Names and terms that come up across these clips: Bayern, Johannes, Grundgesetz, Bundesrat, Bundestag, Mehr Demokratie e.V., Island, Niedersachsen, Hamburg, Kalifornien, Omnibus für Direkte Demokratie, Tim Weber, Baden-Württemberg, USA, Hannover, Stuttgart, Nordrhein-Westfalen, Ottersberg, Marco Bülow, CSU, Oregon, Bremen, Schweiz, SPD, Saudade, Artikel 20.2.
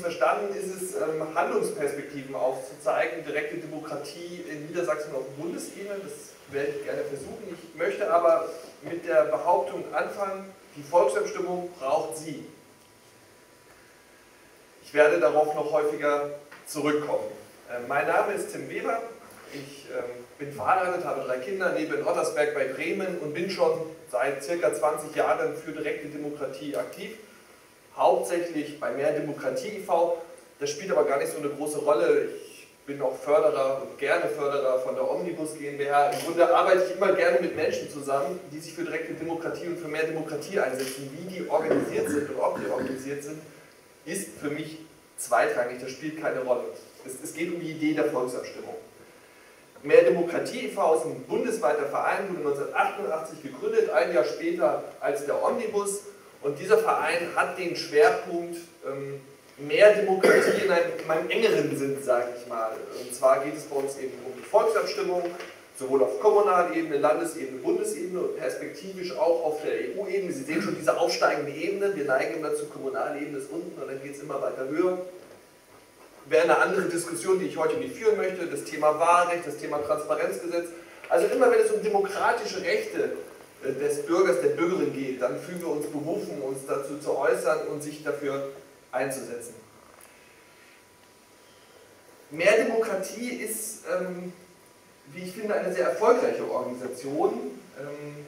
verstanden ist es, Handlungsperspektiven aufzuzeigen, direkte Demokratie in Niedersachsen auf Bundesebene, das werde ich gerne versuchen. Ich möchte aber mit der Behauptung anfangen, die Volksabstimmung braucht sie. Ich werde darauf noch häufiger zurückkommen. Mein Name ist Tim Weber, ich bin verheiratet, habe 3 Kinder, lebe in Ottersberg bei Bremen und bin schon seit ca. 20 Jahren für direkte Demokratie aktiv, hauptsächlich bei Mehr Demokratie e.V. Das spielt aber gar nicht so eine große Rolle. Ich bin auch Förderer und gerne Förderer von der Omnibus GmbH. Im Grunde arbeite ich immer gerne mit Menschen zusammen, die sich für direkte Demokratie und für mehr Demokratie einsetzen. Wie die organisiert sind und ob die organisiert sind, ist für mich zweitrangig, das spielt keine Rolle. Es geht um die Idee der Volksabstimmung. Mehr Demokratie e.V. ist ein bundesweiter Verein, wurde 1988 gegründet, ein Jahr später als der Omnibus. Und dieser Verein hat den Schwerpunkt mehr Demokratie in einem engeren Sinn, sage ich mal. Und zwar geht es bei uns eben um die Volksabstimmung, sowohl auf kommunaler Ebene, Landesebene, Bundesebene und perspektivisch auch auf der EU-Ebene. Sie sehen schon diese aufsteigende Ebene, wir neigen immer zu kommunaler Ebene ist unten und dann geht es immer weiter höher. Wäre eine andere Diskussion, die ich heute nicht führen möchte, das Thema Wahlrecht, das Thema Transparenzgesetz. Also immer wenn es um demokratische Rechte des Bürgers, der Bürgerin geht, dann fühlen wir uns berufen, uns dazu zu äußern und sich dafür einzusetzen. Mehr Demokratie ist, wie ich finde, eine sehr erfolgreiche Organisation,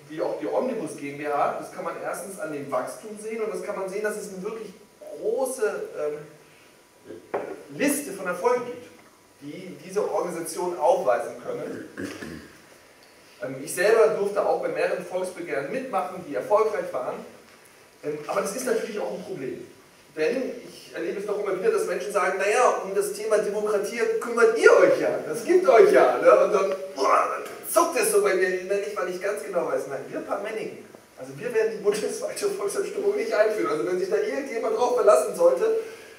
wie auch die Omnibus GmbH. Das kann man erstens an dem Wachstum sehen und das kann man sehen, dass es eine wirklich große Liste von Erfolgen gibt, die diese Organisation aufweisen können. Ich selber durfte auch bei mehreren Volksbegehren mitmachen, die erfolgreich waren. Aber das ist natürlich auch ein Problem. Denn ich erlebe es doch immer wieder, dass Menschen sagen, naja, um das Thema Demokratie kümmert ihr euch ja, das gibt euch ja. Ne? Und dann, boah, dann zuckt es so bei mir, weil ich ganz genau weiß, nein, wir Parlamenten, also wir werden die bundesweite Volksabstimmung nicht einführen. Also wenn sich da irgendjemand drauf verlassen sollte,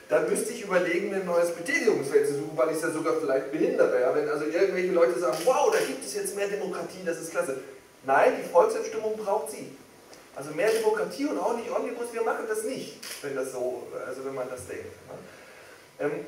dann müsste ich überlegen, mir ein neues Betätigungsfeld zu suchen, weil ich es ja sogar vielleicht behindere. Ja? Wenn also irgendwelche Leute sagen, wow, da gibt es jetzt mehr Demokratie, das ist klasse. Nein, die Volksabstimmung braucht sie. Also mehr Demokratie und auch nicht Omnibus, wir machen das nicht, wenn das so, also wenn man das denkt. Ne?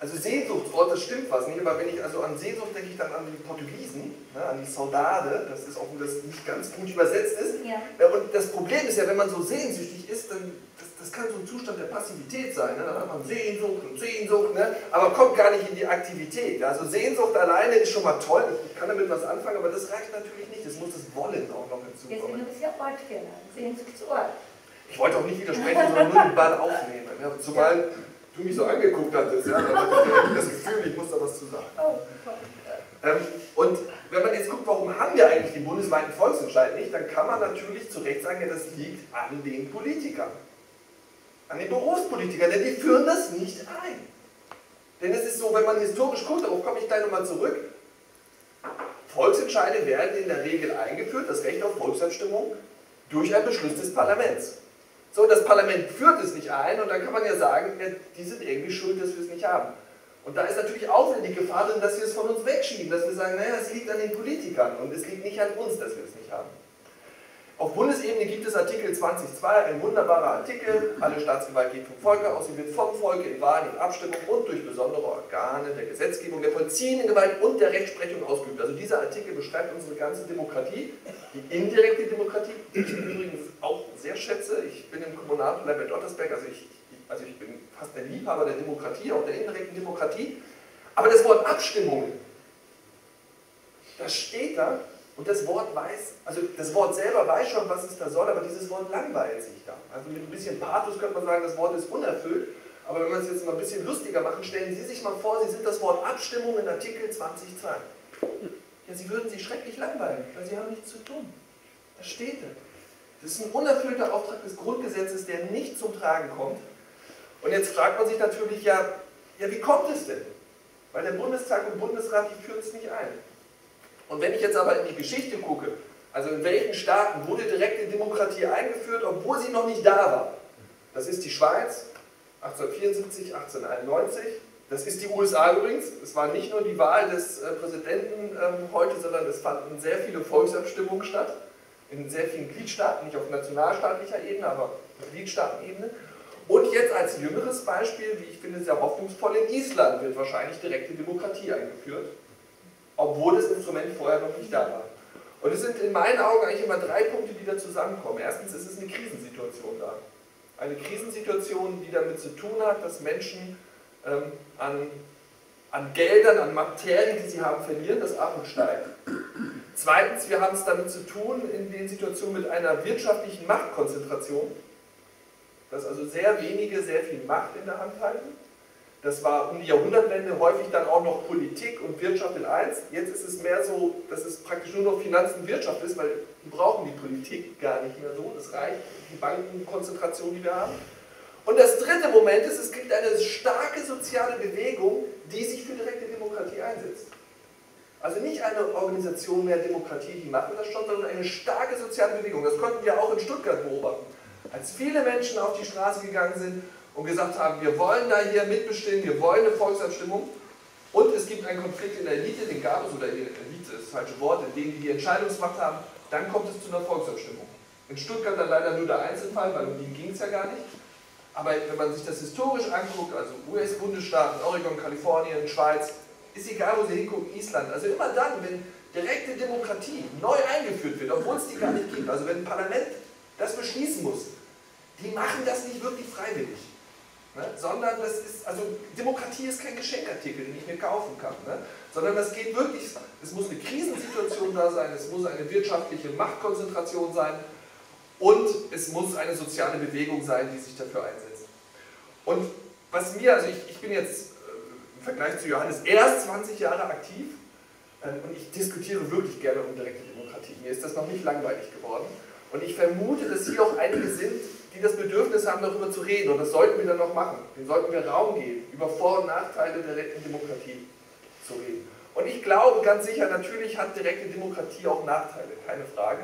Also Sehnsuchtsort, das stimmt was nicht, aber wenn ich also an Sehnsucht denke, ich dann an die Portugiesen, ne, an die Saudade, das ist auch, dass das nicht ganz gut übersetzt ist. Ja. Und das Problem ist ja, wenn man so sehnsüchtig ist, dann das kann so ein Zustand der Passivität sein. Ne? Dann hat man Sehnsucht und Sehnsucht, ne? Aber kommt gar nicht in die Aktivität. Also Sehnsucht alleine ist schon mal toll, ich kann damit was anfangen, aber das reicht natürlich nicht, das muss das Wollen auch noch hinzukommen. Deswegen ist ja Ortfehler, Sehnsucht zu Ort. Ich wollte auch nicht widersprechen, sondern nur den Ball aufnehmen. Ne? Zumal du mich so angeguckt hattest, ja, das Gefühl, ich muss da was zu sagen. Und wenn man jetzt guckt, warum haben wir eigentlich den bundesweiten Volksentscheid nicht, dann kann man natürlich zu Recht sagen, ja, das liegt an den Politikern, an den Berufspolitikern, denn die führen das nicht ein. Denn es ist so, wenn man historisch guckt, darauf komme ich gleich nochmal zurück, Volksentscheide werden in der Regel eingeführt, das Recht auf Volksabstimmung, durch einen Beschluss des Parlaments. So, das Parlament führt es nicht ein und dann kann man ja sagen, ja, die sind irgendwie schuld, dass wir es nicht haben. Und da ist natürlich auch die Gefahr drin, dass wir es von uns wegschieben, dass wir sagen, naja, es liegt an den Politikern und es liegt nicht an uns, dass wir es nicht haben. Auf Bundesebene gibt es Artikel 20.2, ein wunderbarer Artikel, alle Staatsgewalt geht vom Volke aus, sie wird vom Volke in Wahlen und Abstimmungen und durch besondere Organe der Gesetzgebung, der vollziehenden Gewalt und der Rechtsprechung ausgeübt. Also dieser Artikel beschreibt unsere ganze Demokratie, die indirekte Demokratie, die ich übrigens auch sehr schätze. Ich bin im Kommunalparlament in Ottersberg, also ich bin fast der Liebhaber der Demokratie, auch der indirekten Demokratie. Aber das Wort Abstimmung, das steht da. Und das Wort weiß, also das Wort selber weiß schon, was es da soll, aber dieses Wort langweilt sich da. Also mit ein bisschen Pathos könnte man sagen, das Wort ist unerfüllt, aber wenn wir es jetzt mal ein bisschen lustiger machen, stellen Sie sich mal vor, Sie sind das Wort Abstimmung in Artikel 20.2. Ja, Sie würden sich schrecklich langweilen, weil Sie haben nichts zu tun. Das steht da. Das ist ein unerfüllter Auftrag des Grundgesetzes, der nicht zum Tragen kommt. Und jetzt fragt man sich natürlich, ja wie kommt es denn? Weil der Bundestag und Bundesrat, die führen es nicht ein. Und wenn ich jetzt aber in die Geschichte gucke, also in welchen Staaten wurde direkte Demokratie eingeführt, obwohl sie noch nicht da war. Das ist die Schweiz, 1874, 1891. Das ist die USA übrigens. Es war nicht nur die Wahl des Präsidenten heute, sondern es fanden sehr viele Volksabstimmungen statt. In sehr vielen Gliedstaaten, nicht auf nationalstaatlicher Ebene, aber Gliedstaatenebene. Und jetzt als jüngeres Beispiel, wie ich finde, sehr hoffnungsvoll, in Island wird wahrscheinlich direkte Demokratie eingeführt, obwohl das Instrument vorher noch nicht da war. Und es sind in meinen Augen eigentlich immer drei Punkte, die da zusammenkommen. Erstens ist es eine Krisensituation da. Eine Krisensituation, die damit zu tun hat, dass Menschen an Geldern, an Materien, die sie haben, verlieren, das ab und steigt. Zweitens, wir haben es damit zu tun, in den Situationen mit einer wirtschaftlichen Machtkonzentration, dass also sehr wenige sehr viel Macht in der Hand halten. Das war um die Jahrhundertwende häufig dann auch noch Politik und Wirtschaft in eins. Jetzt ist es mehr so, dass es praktisch nur noch Finanzen und Wirtschaft ist, weil die brauchen die Politik gar nicht mehr so. Das reicht, die Bankenkonzentration, die wir haben. Und das dritte Moment ist, es gibt eine starke soziale Bewegung, die sich für direkte Demokratie einsetzt. Also nicht eine Organisation mehr Demokratie, die machen das schon, sondern eine starke soziale Bewegung. Das konnten wir auch in Stuttgart beobachten. Als viele Menschen auf die Straße gegangen sind und gesagt haben, wir wollen da hier mitbestimmen, wir wollen eine Volksabstimmung und es gibt einen Konflikt in der Elite, den gab es, oder Elite ist das falsche Wort, in dem die Entscheidungsmacht haben, dann kommt es zu einer Volksabstimmung. In Stuttgart dann leider nur der Einzelfall, weil um den ging es ja gar nicht. Aber wenn man sich das historisch anguckt, also US-Bundesstaaten, Oregon, Kalifornien, Schweiz, ist egal, wo sie hingucken, Island. Also immer dann, wenn direkte Demokratie neu eingeführt wird, obwohl es die gar nicht gibt, also wenn ein Parlament das beschließen muss, die machen das nicht wirklich freiwillig. Ne? Sondern das ist, also Demokratie ist kein Geschenkartikel, den ich mir kaufen kann. Ne? Sondern das geht wirklich, es muss eine Krisensituation da sein, es muss eine wirtschaftliche Machtkonzentration sein und es muss eine soziale Bewegung sein, die sich dafür einsetzt. Und was mir, also ich bin jetzt im Vergleich zu Johannes erst 20 Jahre aktiv und ich diskutiere wirklich gerne um direkte Demokratie. Mir ist das noch nicht langweilig geworden. Und ich vermute, dass hier auch einige sind, die das Bedürfnis haben, darüber zu reden. Und das sollten wir dann noch machen. Dem sollten wir Raum geben, über Vor- und Nachteile der direkten Demokratie zu reden. Und ich glaube ganz sicher, natürlich hat direkte Demokratie auch Nachteile, keine Frage.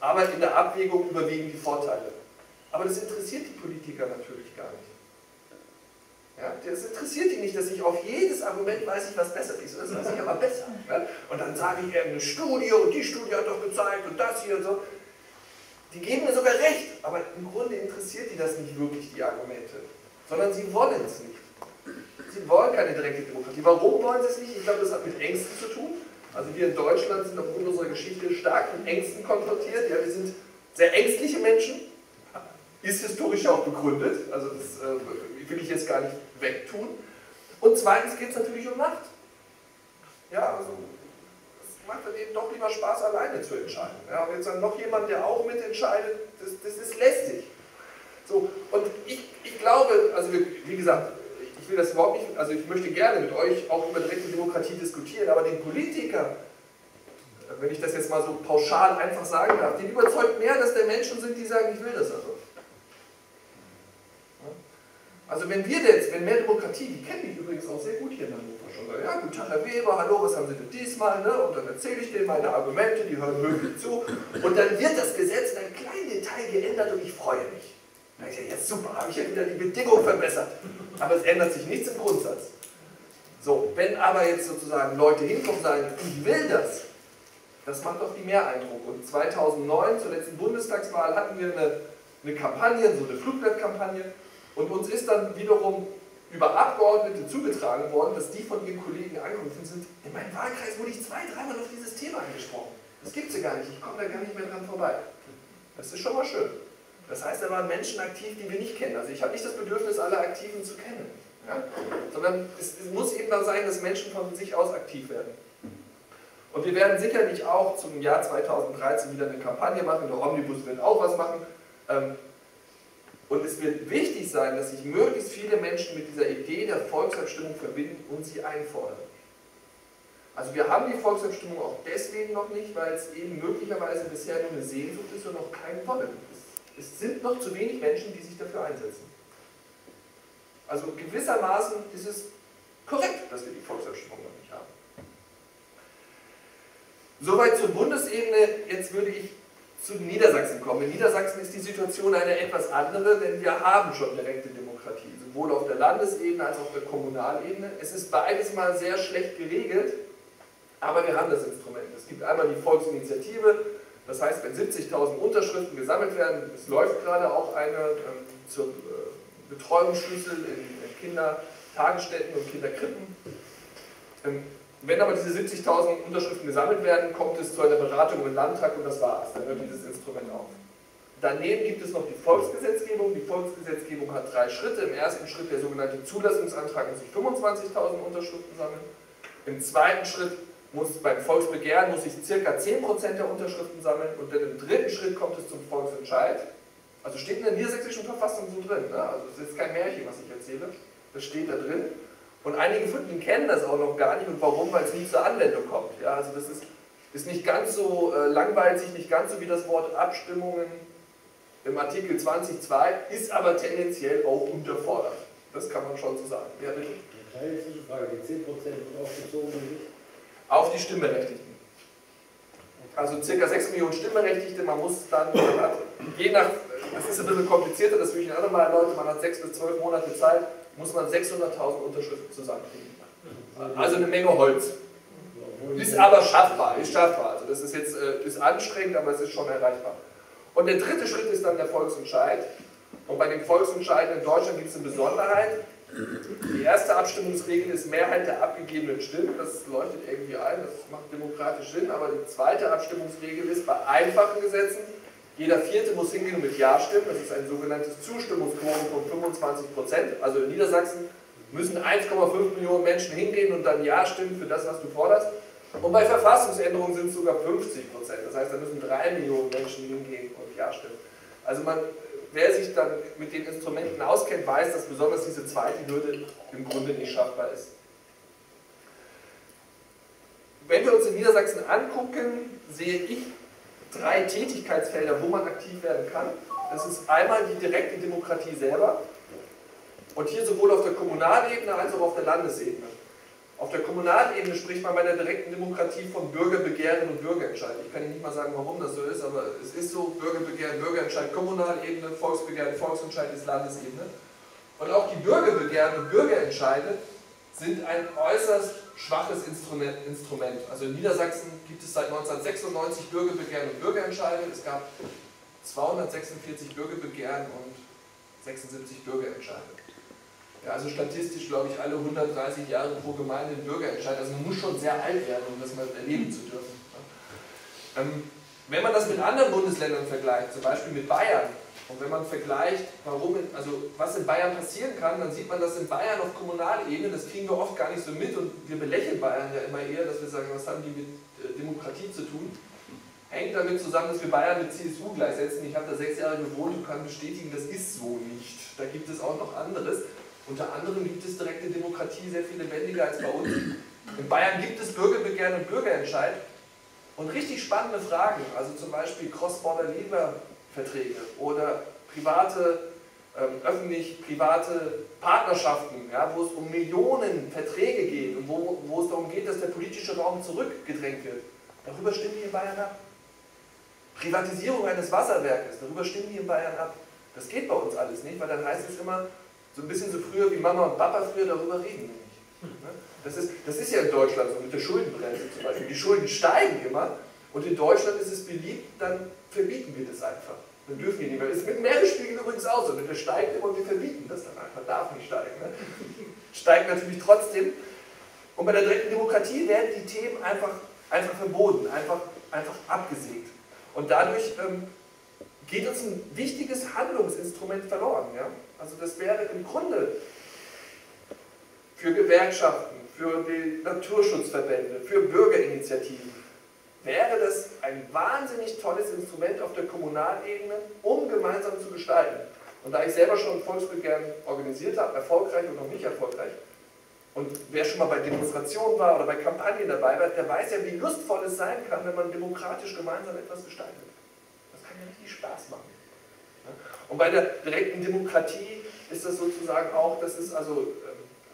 Aber in der Abwägung überwiegen die Vorteile. Aber das interessiert die Politiker natürlich gar nicht. Ja, das interessiert ihn nicht, dass ich auf jedes Argument weiß, ich was besser ist. Das weiß ich aber besser. Ne? Und dann sage ich eine Studie und die Studie hat doch gezeigt und das hier und so. Die geben mir sogar recht, aber im Grunde interessiert die das nicht wirklich, die Argumente. Sondern sie wollen es nicht. Sie wollen keine direkte Demokratie. Warum wollen sie es nicht? Ich glaube, das hat mit Ängsten zu tun. Also wir in Deutschland sind aufgrund unserer Geschichte stark mit Ängsten konfrontiert. Ja, wir sind sehr ängstliche Menschen. Ist historisch auch begründet. Also das will ich jetzt gar nicht wegtun. Und zweitens geht es natürlich um Macht. Ja, also es macht dann eben doch lieber Spaß, alleine zu entscheiden. Ja, und jetzt dann noch jemand, der auch mitentscheidet, das ist lästig. So, und ich glaube, also wie gesagt, ich will das überhaupt nicht, also ich möchte gerne mit euch auch über direkte Demokratie diskutieren, aber den Politiker, wenn ich das jetzt mal so pauschal einfach sagen darf, den überzeugt mehr, dass da Menschen sind, die sagen, ich will das also. Also wenn wir jetzt, wenn Mehr Demokratie, die kenne ich übrigens auch sehr gut hier in Hannover schon, sagen, ja, guten Tag Herr Weber, hallo, was haben Sie denn diesmal, ne? Und dann erzähle ich denen meine Argumente, die hören höflich zu und dann wird das Gesetz in einem kleinen Detail geändert und ich freue mich. Dann sage ich, ja super, habe ich ja wieder die Bedingung verbessert, aber es ändert sich nichts im Grundsatz. So, wenn aber jetzt sozusagen Leute hinkommen und sagen, ich will das, das macht doch viel mehr Eindruck. Und 2009, zur letzten Bundestagswahl, hatten wir eine Kampagne, so eine Flugblattkampagne. Und uns ist dann wiederum über Abgeordnete zugetragen worden, dass die von ihren Kollegen angerufen sind. In meinem Wahlkreis wurde ich 2-3 Mal auf dieses Thema angesprochen. Das gibt es ja gar nicht, ich komme da gar nicht mehr dran vorbei. Das ist schon mal schön. Das heißt, da waren Menschen aktiv, die wir nicht kennen. Also ich habe nicht das Bedürfnis, alle Aktiven zu kennen. Ja? Sondern es muss eben dann sein, dass Menschen von sich aus aktiv werden. Und wir werden sicherlich auch zum Jahr 2013 wieder eine Kampagne machen, der Omnibus wird auch was machen. Und es wird wichtig sein, dass sich möglichst viele Menschen mit dieser Idee der Volksabstimmung verbinden und sie einfordern. Also wir haben die Volksabstimmung auch deswegen noch nicht, weil es eben möglicherweise bisher nur eine Sehnsucht ist und noch kein Wollen ist. Es sind noch zu wenig Menschen, die sich dafür einsetzen. Also gewissermaßen ist es korrekt, dass wir die Volksabstimmung noch nicht haben. Soweit zur Bundesebene. Jetzt würde ich zu Niedersachsen kommen. In Niedersachsen ist die Situation eine etwas andere, denn wir haben schon direkte Demokratie, sowohl auf der Landesebene als auch auf der Kommunalebene. Es ist beides mal sehr schlecht geregelt, aber wir haben das Instrument. Es gibt einmal die Volksinitiative, Das heißt, wenn 70.000 Unterschriften gesammelt werden, es läuft gerade auch eine zum Betreuungsschlüssel in Kindertagesstätten und Kinderkrippen. Wenn aber diese 70.000 Unterschriften gesammelt werden, kommt es zu einer Beratung im Landtag und das war's. Dann hört dieses Instrument auf. Daneben gibt es noch die Volksgesetzgebung. Die Volksgesetzgebung hat 3 Schritte. Im ersten Schritt der sogenannte Zulassungsantrag muss ich 25.000 Unterschriften sammeln. Im zweiten Schritt beim Volksbegehren muss ich ca. 10% der Unterschriften sammeln. Und dann im dritten Schritt kommt es zum Volksentscheid. Also steht in der niedersächsischen Verfassung so drin. Ne? Also das ist jetzt kein Märchen, was ich erzähle. Das steht da drin. Und einige von Ihnen kennen das auch noch gar nicht. Und warum? Weil es nie zur Anwendung kommt. Ja, also das ist nicht ganz so langweilig, nicht ganz so wie das Wort Abstimmungen im Artikel 20.2, ist aber tendenziell auch unterfordert. Das kann man schon so sagen. Ja, bitte. Eine kleine Zwischenfrage, die 10% wird aufgezogen auf die Stimmberechtigten. Also ca. 6 Millionen Stimmberechtigte, man muss dann, je nach, das ist ein bisschen komplizierter, das will ich ein andermal erläutern, man hat 6 bis 12 Monate Zeit, muss man 600.000 Unterschriften zusammenkriegen. Also eine Menge Holz. Ist aber schaffbar, ist schaffbar. Also das ist jetzt ist anstrengend, aber es ist schon erreichbar. Und der dritte Schritt ist dann der Volksentscheid. Und bei den Volksentscheiden in Deutschland gibt es eine Besonderheit. Die erste Abstimmungsregel ist Mehrheit der abgegebenen Stimmen. Das leuchtet irgendwie ein, das macht demokratisch Sinn. Aber die zweite Abstimmungsregel ist bei einfachen Gesetzen, jeder Vierte muss hingehen und mit Ja stimmen. Das ist ein sogenanntes Zustimmungsquorum von 25%. Also in Niedersachsen müssen 1,5 Millionen Menschen hingehen und dann Ja stimmen für das, was du forderst. Und bei Verfassungsänderungen sind es sogar 50%. Das heißt, da müssen 3 Millionen Menschen hingehen und Ja stimmen. Also wer sich dann mit den Instrumenten auskennt, weiß, dass besonders diese zweite Hürde im Grunde nicht schaffbar ist. Wenn wir uns in Niedersachsen angucken, sehe ich 3 Tätigkeitsfelder, wo man aktiv werden kann. Das ist einmal die direkte Demokratie selber. Und hier sowohl auf der Kommunalebene als auch auf der Landesebene. Auf der Kommunalebene spricht man bei der direkten Demokratie von Bürgerbegehren und Bürgerentscheid. Ich kann Ihnen nicht mal sagen, warum das so ist, aber es ist so, Bürgerbegehren, Bürgerentscheid, Kommunalebene, Volksbegehren, Volksentscheid ist Landesebene. Und auch die Bürgerbegehren und Bürgerentscheide sind ein äußerst schwaches Instrument. Also in Niedersachsen gibt es seit 1996 Bürgerbegehren und Bürgerentscheide. Es gab 246 Bürgerbegehren und 76 Bürgerentscheide. Ja, also statistisch glaube ich alle 130 Jahre pro Gemeinde ein Bürgerentscheid. Also man muss schon sehr alt werden, um das mal erleben zu dürfen. Wenn man das mit anderen Bundesländern vergleicht, zum Beispiel mit Bayern, und wenn man vergleicht, was in Bayern passieren kann, dann sieht man, dass in Bayern auf Kommunalebene, das kriegen wir oft gar nicht so mit und wir belächeln Bayern ja immer eher, dass wir sagen, was haben die mit Demokratie zu tun. Hängt damit zusammen, dass wir Bayern mit CSU gleichsetzen. Ich habe da 6 Jahre gewohnt und kann bestätigen, das ist so nicht. Da gibt es auch noch anderes. Unter anderem gibt es direkte Demokratie sehr viel lebendiger als bei uns. In Bayern gibt es Bürgerbegehren und Bürgerentscheid und richtig spannende Fragen, also zum Beispiel Cross-Border-Leader-Verträge oder öffentlich-private Partnerschaften, ja, wo es um Millionen Verträge geht und wo es darum geht, dass der politische Raum zurückgedrängt wird. Darüber stimmen die in Bayern ab. Privatisierung eines Wasserwerkes, darüber stimmen die in Bayern ab. Das geht bei uns alles nicht, weil dann heißt es immer, so ein bisschen so früher wie Mama und Papa früher, darüber reden wir nicht. Das ist ja in Deutschland so mit der Schuldenbremse zum Beispiel. Die Schulden steigen immer und in Deutschland ist es beliebt, dann verbieten wir das einfach. Dann dürfen wir nicht mehr. Das ist mit Meeresspiegel übrigens auch so. Wenn der steigt immer und wir verbieten das dann einfach. Darf nicht steigen. Ne? Steigt natürlich trotzdem. Und bei der direkten Demokratie werden die Themen einfach verboten, einfach abgesägt. Und dadurch geht uns ein wichtiges Handlungsinstrument verloren. Ja? Also das wäre im Grunde für Gewerkschaften, für die Naturschutzverbände, für Bürgerinitiativen, wäre das ein wahnsinnig tolles Instrument auf der Kommunalebene, um gemeinsam zu gestalten. Und da ich selber schon Volksbegehren organisiert habe, erfolgreich und noch nicht erfolgreich, und wer schon mal bei Demonstrationen war oder bei Kampagnen dabei war, der weiß ja, wie lustvoll es sein kann, wenn man demokratisch gemeinsam etwas gestaltet. Das kann ja richtig Spaß machen. Und bei der direkten Demokratie ist das sozusagen auch, das ist also,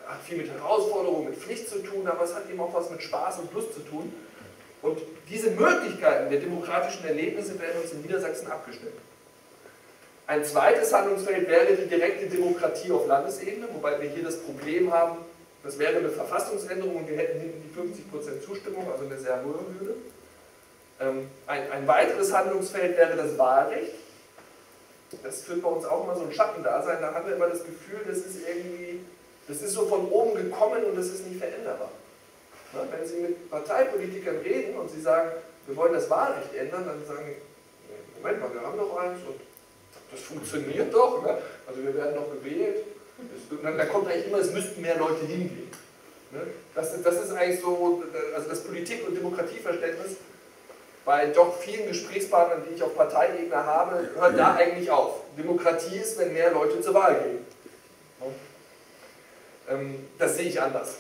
hat viel mit Herausforderungen, mit Pflicht zu tun, aber es hat eben auch was mit Spaß und Lust zu tun. Und diese Möglichkeiten der demokratischen Erlebnisse werden uns in Niedersachsen abgeschnitten. Ein zweites Handlungsfeld wäre die direkte Demokratie auf Landesebene, wobei wir hier das Problem haben, das wäre eine Verfassungsänderung und wir hätten hinten die 50% Zustimmung, also eine sehr hohe Hürde. Ein weiteres Handlungsfeld wäre das Wahlrecht. Das führt bei uns auch immer so ein Schattendasein. Da haben wir immer das Gefühl, das ist irgendwie, das ist so von oben gekommen und das ist nicht veränderbar. Wenn Sie mit Parteipolitikern reden und sie sagen, wir wollen das Wahlrecht ändern, dann sagen die, Moment mal, wir haben doch eins und das funktioniert doch, ne? Also wir werden doch gewählt. Da kommt eigentlich immer, es müssten mehr Leute hingehen. Das ist eigentlich so, also das Politik- und Demokratieverständnis bei doch vielen Gesprächspartnern, die ich auf Parteiebene habe, hört da eigentlich auf. Demokratie ist, wenn mehr Leute zur Wahl gehen. Das sehe ich anders.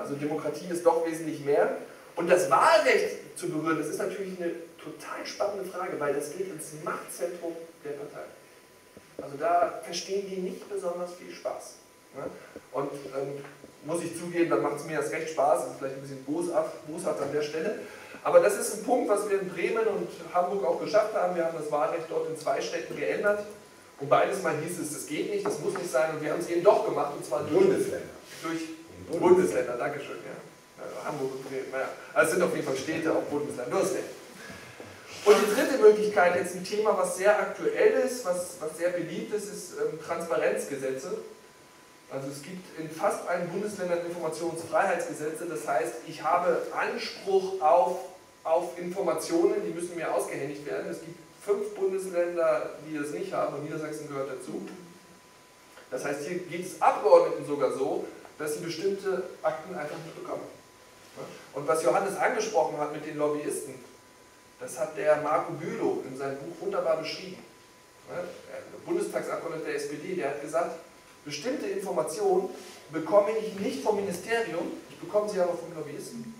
Also Demokratie ist doch wesentlich mehr. Und das Wahlrecht zu berühren, das ist natürlich eine total spannende Frage, weil das geht ins Machtzentrum der Partei. Also da verstehen die nicht besonders viel Spaß. Und muss ich zugeben, dann macht es mir erst recht Spaß, das ist vielleicht ein bisschen boshaft an der Stelle. Aber das ist ein Punkt, was wir in Bremen und Hamburg auch geschafft haben. Wir haben das Wahlrecht dort in 2 Städten geändert. Und beides Mal hieß es, das geht nicht, das muss nicht sein. Und wir haben es eben doch gemacht, und zwar durch Bundesländer, Dankeschön. Ja. Also Hamburg und Bremen, naja. Also es sind auf jeden Fall Städte, auch Bundesländer. Und die dritte Möglichkeit, jetzt ein Thema, was sehr aktuell ist, was sehr beliebt ist, ist Transparenzgesetze. Also es gibt in fast allen Bundesländern Informationsfreiheitsgesetze, das heißt, ich habe Anspruch auf Informationen, die müssen mir ausgehändigt werden. Es gibt 5 Bundesländer, die das nicht haben und Niedersachsen gehört dazu. Das heißt, hier geht es Abgeordneten sogar so, dass sie bestimmte Akten einfach nicht bekommen. Und was Johannes angesprochen hat mit den Lobbyisten, das hat der Marco Bülow in seinem Buch wunderbar beschrieben. Der Bundestagsabgeordnete der SPD, der hat gesagt, bestimmte Informationen bekomme ich nicht vom Ministerium, ich bekomme sie aber vom Lobbyisten.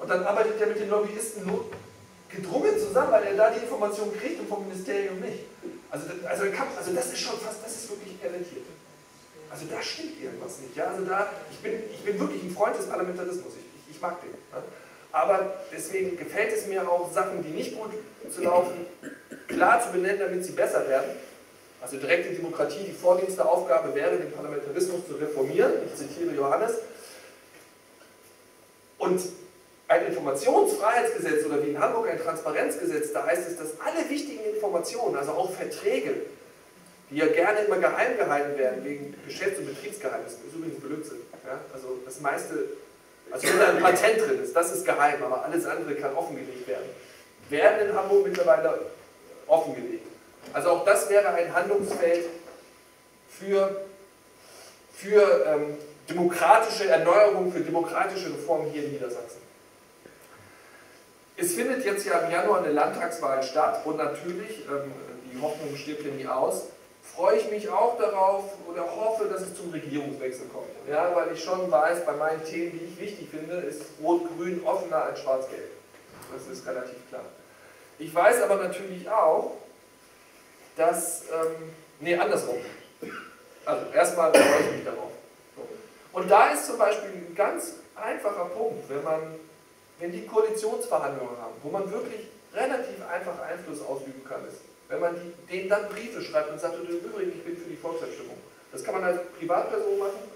Und dann arbeitet er mit den Lobbyisten nur gedrungen zusammen, weil er da die Informationen kriegt und vom Ministerium nicht. Also das ist schon fast, das ist wirklich irritiert. Also da stimmt irgendwas nicht. Ja? Also da, ich bin wirklich ein Freund des Parlamentarismus, ich mag den. Ja? Aber deswegen gefällt es mir auch, Sachen, die nicht gut zu laufen, klar zu benennen, damit sie besser werden. Also direkte Demokratie, die vornehmste Aufgabe wäre, den Parlamentarismus zu reformieren. Ich zitiere Johannes. Und ein Informationsfreiheitsgesetz oder wie in Hamburg ein Transparenzgesetz, da heißt es, dass alle wichtigen Informationen, also auch Verträge, die ja gerne immer geheim gehalten werden, wegen Geschäfts- und Betriebsgeheimnissen, ist übrigens Blödsinn. Ja? Also das meiste, also wenn da ein Patent drin ist, das ist geheim, aber alles andere kann offengelegt werden. Werden in Hamburg mittlerweile offengelegt. Also auch das wäre ein Handlungsfeld für demokratische Erneuerung, für demokratische Reformen hier in Niedersachsen. Es findet jetzt ja im Januar eine Landtagswahl statt und natürlich, die Hoffnung stirbt ja nie aus, freue ich mich auch darauf oder hoffe, dass es zum Regierungswechsel kommt. Ja, weil ich schon weiß, bei meinen Themen, die ich wichtig finde, ist Rot-Grün offener als Schwarz-Gelb. Das ist relativ klar. Ich weiß aber natürlich auch, dass, andersrum. Also erstmal freue ich mich darauf. Und da ist zum Beispiel ein ganz einfacher Punkt, wenn die Koalitionsverhandlungen haben, wo man wirklich relativ einfach Einfluss ausüben kann, ist, wenn man denen dann Briefe schreibt und sagt, im Übrigen, ich bin für die Volksabstimmung. Das kann man als Privatperson machen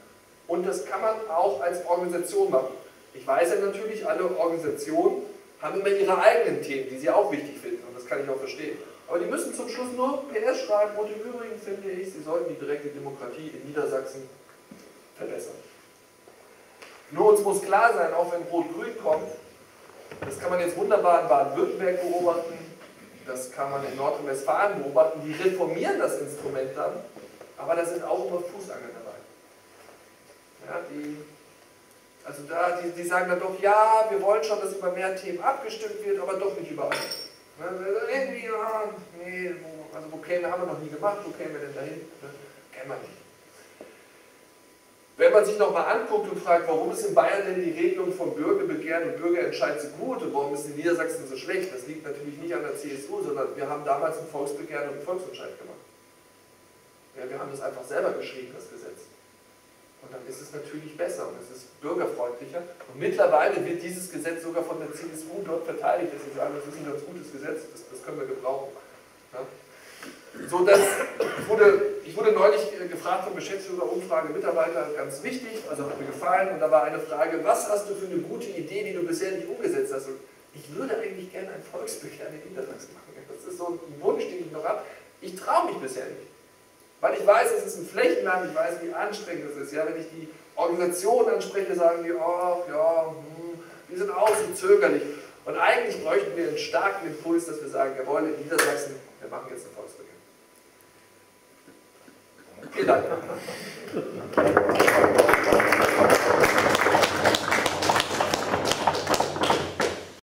und das kann man auch als Organisation machen. Ich weiß ja natürlich, alle Organisationen haben immer ihre eigenen Themen, die sie auch wichtig finden und das kann ich auch verstehen. Aber die müssen zum Schluss nur PS schreiben und im Übrigen finde ich, sie sollten die direkte Demokratie in Niedersachsen verbessern. Nur uns muss klar sein, auch wenn Rot-Grün kommt, das kann man jetzt wunderbar in Baden-Württemberg beobachten, das kann man in Nordrhein-Westfalen beobachten, die reformieren das Instrument dann, aber da sind auch immer Fußangeln dabei. Ja, die sagen dann doch, ja, wir wollen schon, dass über mehr Themen abgestimmt wird, aber doch nicht über alles. Irgendwie, ja, nee, also Käme haben wir noch nie gemacht, wo kämen wir denn dahin? Kennen wir nicht. Wenn man sich nochmal anguckt und fragt, warum ist in Bayern denn die Regelung von Bürgerbegehren und Bürgerentscheid so gut und warum ist in Niedersachsen so schlecht, das liegt natürlich nicht an der CSU, sondern wir haben damals ein Volksbegehren und einen Volksentscheid gemacht. Ja, wir haben das einfach selber geschrieben, das Gesetz. Und dann ist es natürlich besser und es ist bürgerfreundlicher. Und mittlerweile wird dieses Gesetz sogar von der CSU dort verteidigt, dass sie sagen, das ist ein ganz gutes Gesetz, das können wir gebrauchen. Ja? So, ich wurde neulich gefragt vom Geschäftsführer Umfrage Mitarbeiter, ganz wichtig, also hat mir gefallen. Und da war eine Frage, was hast du für eine gute Idee, die du bisher nicht umgesetzt hast? Und ich würde eigentlich gerne einen Volksbegehren in Niedersachsen machen. Das ist so ein Wunsch, den ich noch habe. Ich traue mich bisher nicht. Weil ich weiß, es ist ein Flächenland, ich weiß, wie anstrengend es ist. Ja, wenn ich die Organisationen anspreche, sagen die, oh, ja, die sind auch so zögerlich. Und eigentlich bräuchten wir einen starken Impuls, dass wir sagen, jawohl, in Niedersachsen, wir machen jetzt einen Volksbegehren. Vielen Dank.